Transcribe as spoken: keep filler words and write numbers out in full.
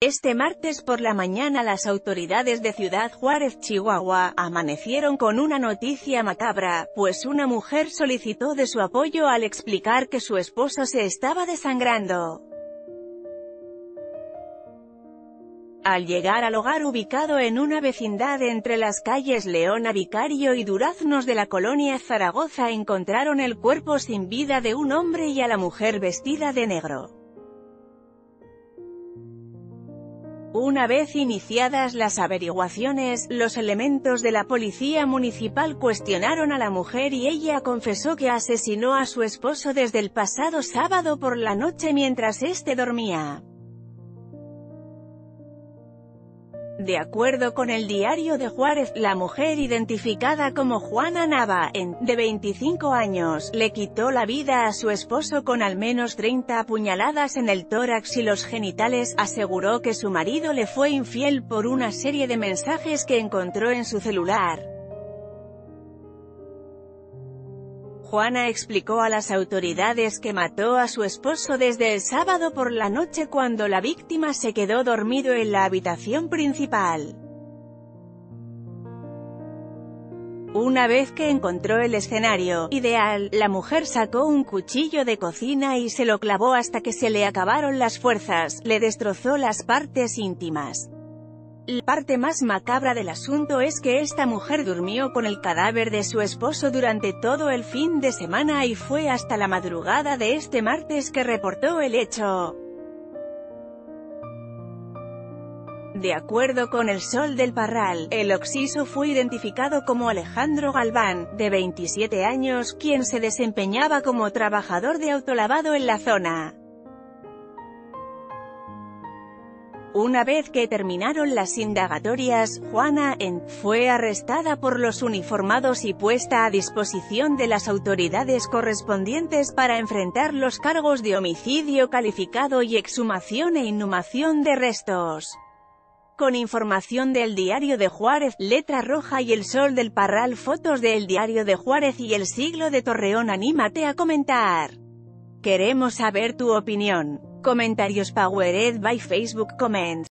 Este martes por la mañana las autoridades de Ciudad Juárez, Chihuahua, amanecieron con una noticia macabra, pues una mujer solicitó de su apoyo al explicar que su esposo se estaba desangrando. Al llegar al hogar ubicado en una vecindad entre las calles Leona Vicario y Duraznos de la colonia Zaragoza, encontraron el cuerpo sin vida de un hombre y a la mujer vestida de negro. Una vez iniciadas las averiguaciones, los elementos de la policía municipal cuestionaron a la mujer y ella confesó que asesinó a su esposo desde el pasado sábado por la noche mientras este dormía. De acuerdo con el Diario de Juárez, la mujer identificada como Juana Nava, en, de veinticinco años, le quitó la vida a su esposo con al menos treinta apuñaladas en el tórax y los genitales. Aseguró que su marido le fue infiel por una serie de mensajes que encontró en su celular. Juana explicó a las autoridades que mató a su esposo desde el sábado por la noche cuando la víctima se quedó dormido en la habitación principal. Una vez que encontró el escenario ideal, la mujer sacó un cuchillo de cocina y se lo clavó hasta que se le acabaron las fuerzas, le destrozó las partes íntimas. La parte más macabra del asunto es que esta mujer durmió con el cadáver de su esposo durante todo el fin de semana y fue hasta la madrugada de este martes que reportó el hecho. De acuerdo con el Sol del Parral, el occiso fue identificado como Alejandro Galván, de veintisiete años, quien se desempeñaba como trabajador de autolavado en la zona. Una vez que terminaron las indagatorias, Juana N. fue arrestada por los uniformados y puesta a disposición de las autoridades correspondientes para enfrentar los cargos de homicidio calificado y exhumación e inhumación de restos. Con información del Diario de Juárez, Letra Roja y el Sol del Parral. Fotos del Diario de Juárez y el Siglo de Torreón. Anímate a comentar. Queremos saber tu opinión. Comentarios powered by Facebook Comments.